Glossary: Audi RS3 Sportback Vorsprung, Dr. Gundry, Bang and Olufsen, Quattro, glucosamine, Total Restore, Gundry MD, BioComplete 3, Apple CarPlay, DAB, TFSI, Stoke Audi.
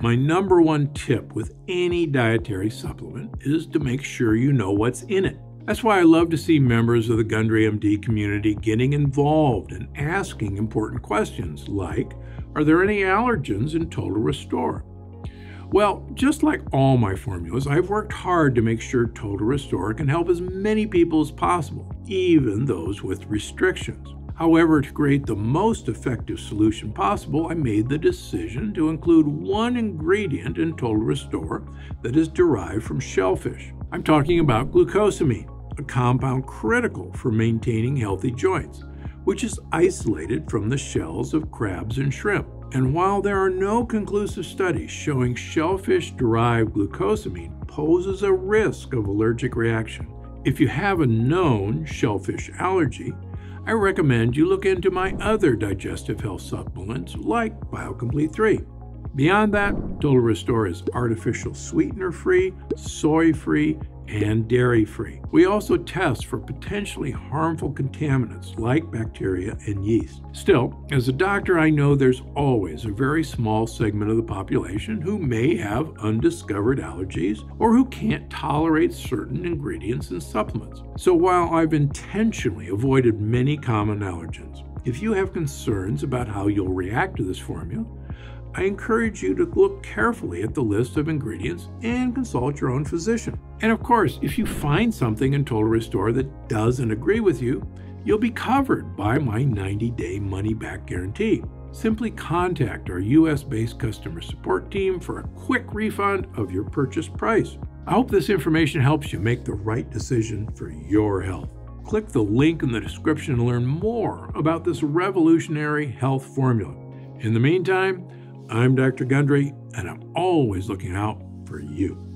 My number one tip with any dietary supplement is to make sure you know what's in it. That's why I love to see members of the Gundry MD community getting involved and asking important questions like, are there any allergens in Total Restore? Well, just like all my formulas, I've worked hard to make sure Total Restore can help as many people as possible, even those with restrictions. However, to create the most effective solution possible, I made the decision to include one ingredient in Total Restore that is derived from shellfish. I'm talking about glucosamine, a compound critical for maintaining healthy joints, which is isolated from the shells of crabs and shrimp. And while there are no conclusive studies showing shellfish-derived glucosamine poses a risk of allergic reaction, if you have a known shellfish allergy, I recommend you look into my other digestive health supplements like BioComplete 3. Beyond that, Total Restore is artificial sweetener-free, soy-free, and dairy-free. We also test for potentially harmful contaminants like bacteria and yeast. Still, as a doctor, I know there's always a very small segment of the population who may have undiscovered allergies or who can't tolerate certain ingredients and supplements. So while I've intentionally avoided many common allergens, if you have concerns about how you'll react to this formula, I encourage you to look carefully at the list of ingredients and consult your own physician. And of course, if you find something in Total Restore that doesn't agree with you, you'll be covered by my 90-day money-back guarantee. Simply contact our US-based customer support team for a quick refund of your purchase price. I hope this information helps you make the right decision for your health. Click the link in the description to learn more about this revolutionary health formula. In the meantime, I'm Dr. Gundry, and I'm always looking out for you.